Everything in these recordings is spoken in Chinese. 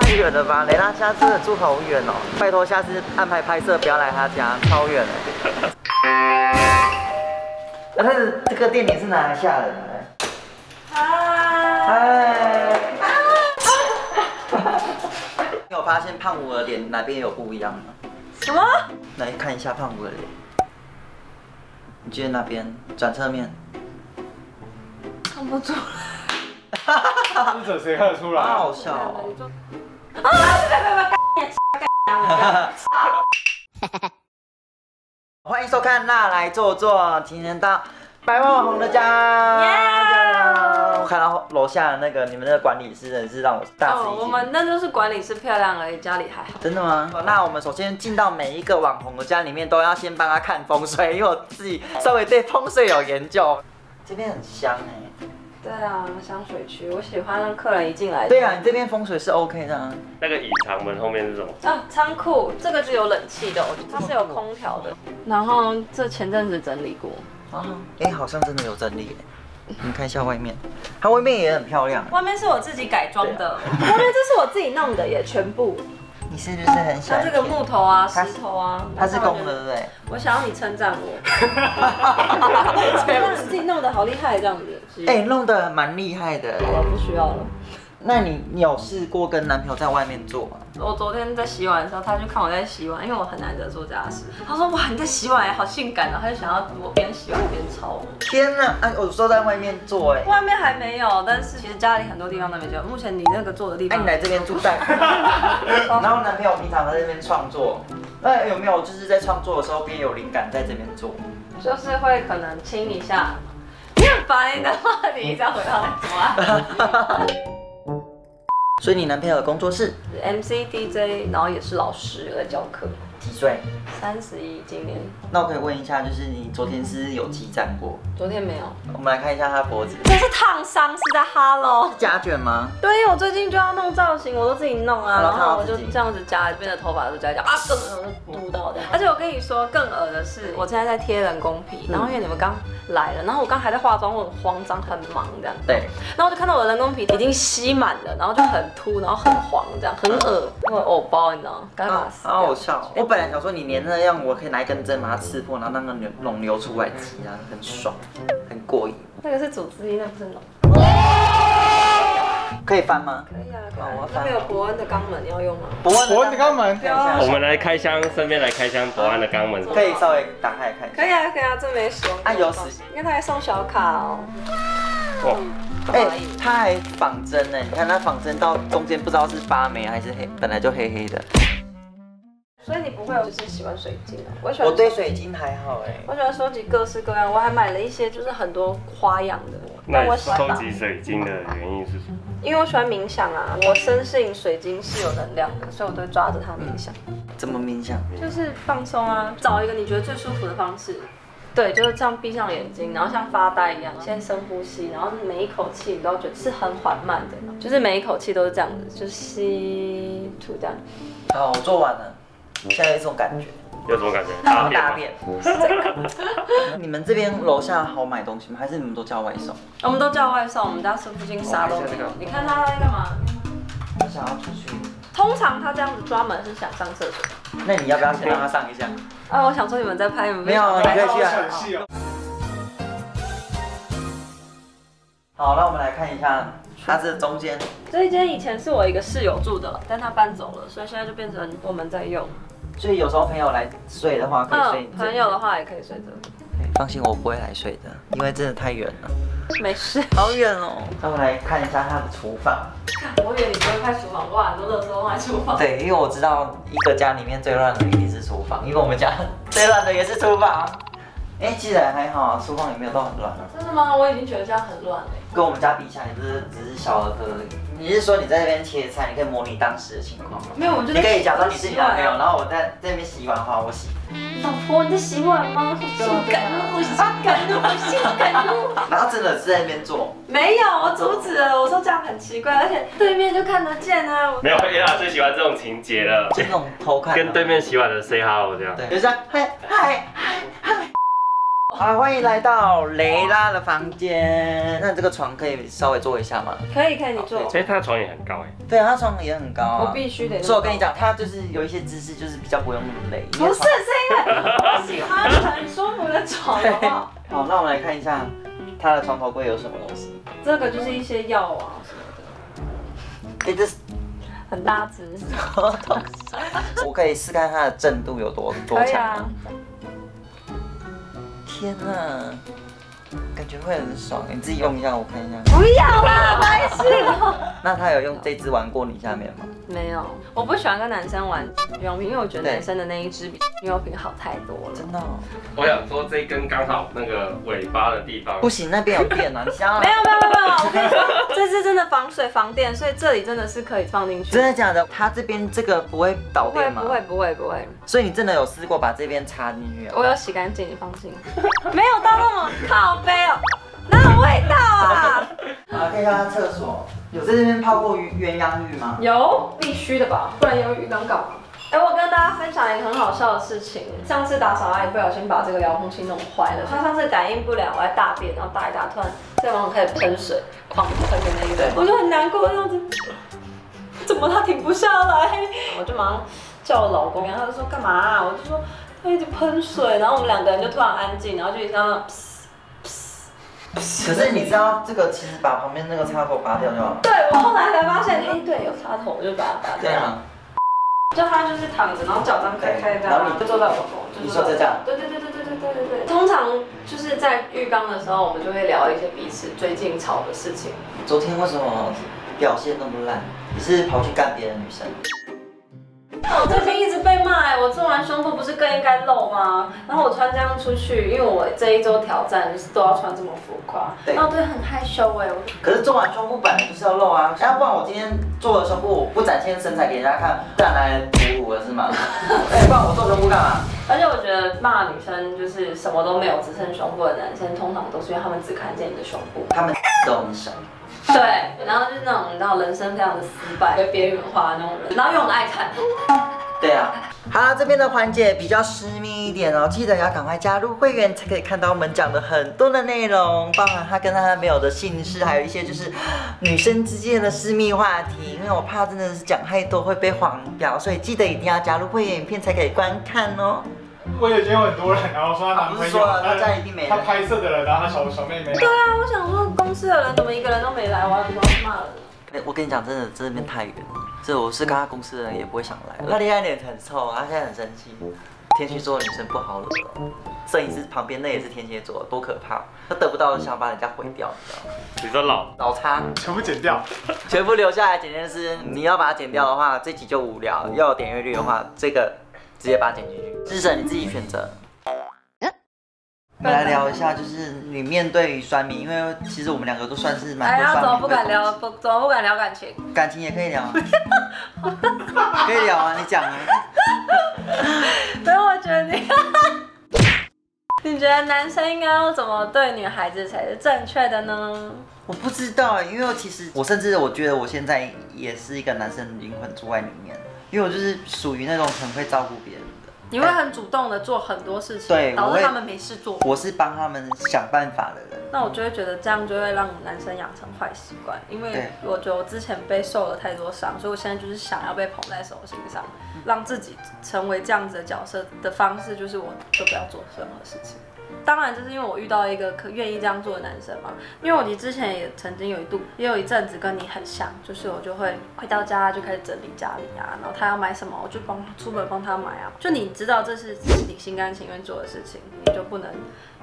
太远了吧，蕾拉家真的住好远哦，拜托下次安排拍摄不要来她家，超远了。但是这个店名是哪下人的？嗨。你有发现胖虎的脸哪边有不一样吗？什么？来看一下胖虎的脸，你记得那边转侧面。看不出来。是这谁看得出来？好笑哦。啊！欢迎收看《那来坐坐》，今天到百万网红的家。我看到楼下的那个你们的管理师真是让我大吃一惊。我们那就是管理师漂亮而已，家里还好。真的吗？那我们首先进到每一个网红的家里面，都要先帮他看风水，因为我自己稍微对风水有研究。这边很香哎。对啊，香水区，我喜欢让客人一进来。对啊，你这边风水是 OK 的啊。那个隐藏门后面是什么？啊，仓库，这个是有冷气的，它是有空调的。然后这前阵子整理过。啊，哎，好像真的有整理。你看一下外面，它外面也很漂亮。外面是我自己改装的，外面这是我自己弄的，也全部。你是不是很喜欢？它这个木头啊，石头啊，它是公的，对不对？我想要你称赞我。那你自己弄得好厉害，这样子。哎、欸，弄得蛮厉害的。我不需要了。那你有试过跟男朋友在外面做吗？我昨天在洗碗的时候，他就看我在洗碗，因为我很难得做家事。他说：“哇，你在洗碗，好性感啊！”他就想要我边洗碗边操。天哪！哎、啊，我说在外面做，哎，外面还没有，但是其实家里很多地方都没做。目前你那个做的地方，哎、啊，你来这边住在，然后男朋友平常在这边创作，那有没有就是在创作的时候边有灵感在这边做？就是会可能亲一下。你很烦，你的话题一直回到什么？所以你男朋友的工作室 MC DJ， 然后也是老师，在教课。几岁？31，今年。那我可以问一下，就是你昨天是有激战过？昨天没有。我们来看一下他脖子，这是烫伤，是在哈喽。是夹卷吗？对，因为我最近就要弄造型，我都自己弄啊，然后我就这样子夹这边的头发，就夹一夹啊，我就嘟到的。而且我跟你说，更恶的是，我现在在贴人工皮，然后因为你们刚来了，然后我刚还在化妆，我很慌张，很忙这样。对。然后我就看到我的人工皮已经吸满了，然后就很凸，然后很黄，这样很恶，我偶包，你知道吗？刚刚好好笑。我本来想说你连那样，我可以拿一根针把它刺破，然后让那个脓流出来挤啊，很爽，很过瘾。那个是组织液，那不是脓。可以翻吗？可以啊，可以。我翻。那边有伯恩的肛门，你要用吗？伯恩的肛门。我们来开箱，顺便来开箱伯恩的肛门。可以稍微打开看一下。可以啊，可以啊，这没什么。啊，有死。你看他还送小卡哦。哇。哎，他还仿真呢，你看他仿真到中间不知道是发霉还是黑，本来就黑黑的。所以你不会就是喜欢水晶啊？我对水晶还好哎，我喜欢收集各式各样，我还买了一些就是很多花样的。那我收集水晶的原因是什么？因为我喜欢冥想啊，我深信水晶是有能量的，所以我都会抓着它冥想。怎么冥想？就是放松啊，找一个你觉得最舒服的方式。对，就是这样闭上眼睛，然后像发呆一样，先深呼吸，然后每一口气你都觉得是很缓慢的，就是每一口气都是这样子，就吸吐这样。好，我做完了。现在有一种感觉，有什么感觉？大便。你们这边楼下好买东西吗？还是你们都叫外送？我们都叫外送，我们家吃附近啥都没有。你看他在干嘛？我想要出去。通常他这样子抓门是想上厕所。那你要不要先让他上一下？啊，我想说你们在拍，你们没有，你可以去啊。好，那我们来看一下。它这中间这一间以前是我一个室友住的，但他搬走了，所以现在就变成我们在用。所以有时候朋友来睡的话，可以睡。朋友的话也可以睡这。放心，我不会来睡的，因为真的太远了。没事，好远哦。那我们来看一下他的厨房。我以为你不会拍厨房，哇，很多垃圾都在厨房。对，因为我知道一个家里面最乱的一定是厨房，因为我们家最乱的也是厨房。哎，其实还好啊，厨房也没有到很乱。真的吗？我已经觉得家很乱了。跟我们家比起来，只是小儿科而已。你是说你在这边切菜，你可以模拟当时的情况吗？没有，我就你可以假装你是你男朋友，然后我在这边洗碗的话，我洗。老婆，你在洗碗吗？性感怒！然后真的是在那边做。没有，我阻止了，我说这样很奇怪，而且对面就看得见啊。没有，叶老最喜欢这种情节了，这种偷看，跟对面洗碗的 say hello 这样。对，就是嗨嗨嗨。好，欢迎来到雷拉的房间。那这个床可以稍微坐一下吗？可以，可以，你坐。所以他的床也很高哎。对，他的床也很高啊。我必须得。所以我跟你讲，他就是有一些姿势，就是比较不用那么累。不是，是因为我喜欢很舒服的床，好不好？好，那我们来看一下他的床头柜有什么东西。这个就是一些药啊什么的。哎，这是很大只。什么东西？我可以试看它的震度有多强。 天啊，感觉会很爽，你自己用一下，我看一下。不要啦，白痴！那他有用这支玩过你下面吗？没有，我不喜欢跟男生玩羽绒品，因为我觉得男生的那一支比羽绒品好太多了。真的、哦？我想说这一根刚好那个尾巴的地方。不行，那边有电啊！你想没有，我跟你说，这支真的防水防电，所以这里真的是可以放进去。真的假的？它这边这个不会导电吗？不会。所以你真的有试过把这边插进去？我有洗干净，你放心。 没有到那么靠背哦，哪有味道啊？啊，可以看下厕所，有在这边泡过鸳鸯浴吗？有，必须的吧，不然有浴缸搞嘛？哎、欸，我跟大家分享一个很好笑的事情，上次打扫阿姨不小心把这个遥控器弄坏了，她上次感应不了，我在大便，然后打一打，突然在马桶开始喷水，狂喷的那一种，我就很难过，这样子，怎么她停不下来？我就马上叫我老公，然后他就说干嘛、啊？我就说。 一直喷水，然后我们两个人就突然安静，然后就一直那，可是你知道这个其实把旁边那个插头拔掉就好了。对，我后来才发现，哎，对，有插头，我就把它拔掉。对啊。就他就是躺着，然后脚张开这样，然后你就坐在我旁边，你说这样。对。通常就是在浴缸的时候，我们就会聊一些彼此最近吵的事情。昨天为什么表现那么烂？你是跑去干别的女生？ 我最近一直被骂、欸，我做完胸部不是更应该露吗？然后我穿这样出去，因为我这一周挑战就是都要穿这么浮夸，然后对很害羞哎、欸。可是做完胸部本来就是要露啊，要不然我今天做了胸部，我不展现身材给人家看，自然来侮辱了是吗？哎，不然我做胸部干嘛？而且我觉得骂女生就是什么都没有只剩胸部的男生，通常都是因为他们只看见你的胸部，他们都很少。 对，然后就是那种你知道人生非常的失败、被边缘化的那种人，然后又很爱看。对啊，好啦，这边的环节比较私密一点哦，记得要赶快加入会员才可以看到我们讲的很多的内容，包含他跟他男朋友的姓氏，还有一些就是女生之间的私密话题。因为我怕真的是讲太多会被黄标，所以记得一定要加入会员影片才可以观看哦。 我也觉得很多人，然后说他男朋友，啊、他家一定没人，他拍摄的人，然后他小妹妹。对啊，我想说公司的人怎么一个人都没来，我要骂人。哎，我跟你讲，真的这边太远，这我是跟他公司的人也不会想来。他恋爱脸很臭，他现在很生气。天蝎座的女生不好惹，摄影师旁边那也是天蝎座，多可怕！他得不到想把人家毁掉，你知道吗？你说老差，全部剪掉，全部留下来剪件事。你要把它剪掉的话，这集就无聊；要有点阅率的话，这个。 直接把它剪进去，智神你自己选择。我们来聊一下，就是你面对于酸民，因为其实我们两个都算是蛮多酸民。哎呀，怎么不敢聊？怎么不敢聊感情？感情也可以聊啊，可以聊啊，你讲啊。所以我觉得你，你觉得男生应该要怎么对女孩子才是正确的呢？ 我不知道，因为其实我觉得我现在也是一个男生灵魂住在里面，因为我就是属于那种很会照顾别人的，你会很主动的做很多事情，对，导致他们没事做。我是帮他们想办法的人。那我就会觉得这样就会让男生养成坏习惯，因为我觉得我之前被受了太多伤，所以我现在就是想要被捧在手心上，让自己成为这样子的角色的方式就是我就不要做任何事情。 当然，就是因为我遇到一个愿意这样做的男生嘛。因为我之前也曾经有一阵子跟你很像，就是我就会回到家就开始整理家里啊，然后他要买什么，我就出门帮他买啊。就你知道这是你心甘情愿做的事情，你就不能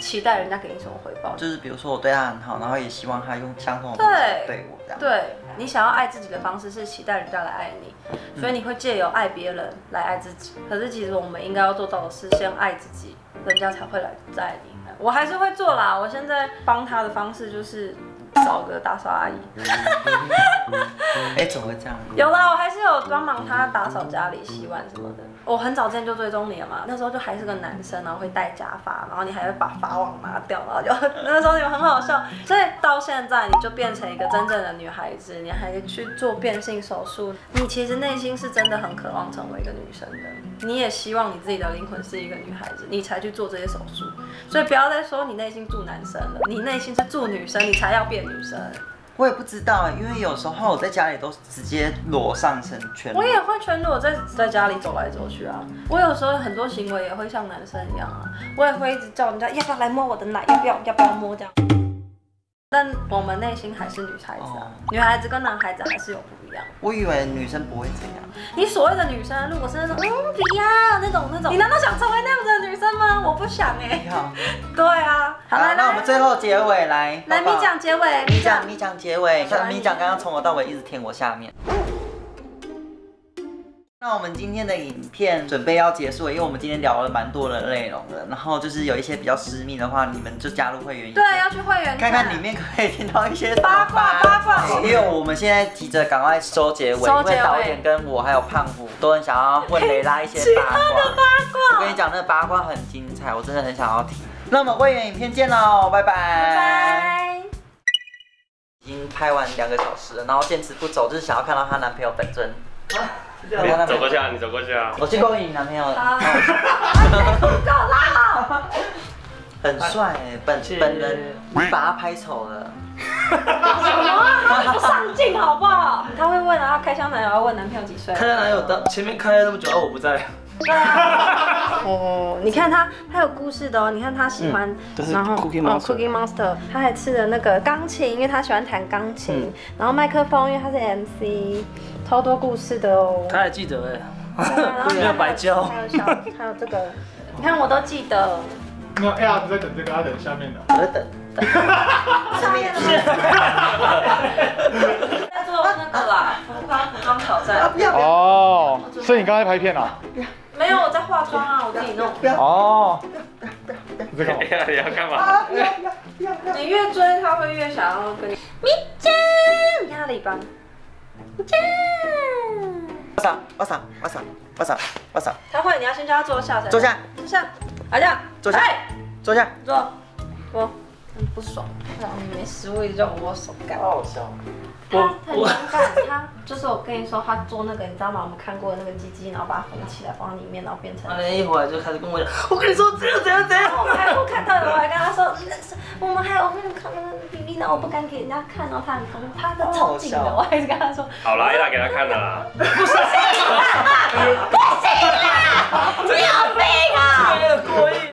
期待人家给你什么回报。就是比如说我对他很好，然后也希望他用相同的方式对我这样。对，你想要爱自己的方式是期待人家来爱你，所以你会借由爱别人来爱自己。可是其实我们应该要做到的是先爱自己。 人家才会来爱你，我还是会做啦。我现在帮他的方式就是找个打扫阿姨。哎，怎么会这样？有啦，我还是有帮忙他打扫家里、洗碗什么的。我很早之前就追踪你了嘛，那时候就还是个男生，然后会戴假发，然后你还会把发网拿掉，然后就那时候你们很好笑。所以到现在你就变成一个真正的女孩子，你还去做变性手术，你其实内心是真的很渴望成为一个女生的，你也希望你自己的灵魂是一个女孩子，你才去做这些手术。所以不要再说你内心住男生了，你内心是住女生，你才要变女生。我也不知道，因为有时候我在家里都直接裸上身全裸。我也会全裸在家里走来走去啊。我有时候很多行为也会像男生一样啊，我也会一直叫人家要不要来摸我的奶，要不要摸这样。但我们内心还是女孩子啊，女孩子跟男孩子还是有不一样。我以为女生不会这样。你所谓的女生，如果是那种不要那种，你难道想成为那样子的女生吗？我不想哎。对啊。好了，那我们最后结尾来咪讲结尾，咪讲结尾，咪讲刚刚从头到尾一直舔我下面。那我们今天的影片准备要结束了，因为我们今天聊了蛮多的内容了，然后就是有一些比较私密的话，你们就加入会员。对，要去会员看看里面可以听到一些八卦。因为我们现在急着赶快收结尾，因为导演跟我还有胖虎都很想要问蕾拉一些八卦。我跟你讲，那个八卦很精彩，我真的很想要听。那我们会员影片见喽，拜拜。拜拜。已经拍完2个小时了，然后坚持不走，就是想要看到她男朋友本尊。啊，你走过去啊！你走过去啊！我去勾引你男朋友了。啊！够啦！很帅哎，本人把他拍丑了。什么？不上镜好不好？他会问啊，开箱男友要问男朋友几岁？开箱男友的前面开了那么久，我不在。对啊。哦，你看他有故事的哦。你看他喜欢，然后 Cookie Monster， 他还吃了那个钢琴，因为他喜欢弹钢琴。然后麦克风，因为他是 MC。超多故事的哦，他还记得哎，没有白教。还有这个，你看我都记得。没有，哎呀，你在等这个，要等下面的。我在等。下面的。在做那个啦，服装挑战。哦，所以你刚才拍片啦？没有，我在化妆啊，我自己弄。哦。这个你要干嘛？你越追他，会越想要跟你。咪酱，你看他的尾巴。我上。他会，你要先叫他坐下。坐下。来这样。坐下。坐。我很不爽，你没食物就我手干。好笑。他很尴尬，他就是我跟你说，他做那个你知道吗？我们看过的那个鸡鸡，然后把它缝起来，放里面，然后变成。那一会儿就开始跟我讲，我跟你说怎样。我们还不看到的，我还跟他说，我们还有看那个比例呢，我不敢给人家看到他，他的超紧的，我还是跟他说。好啦，一来给他看啦。不行啦！你有病啊！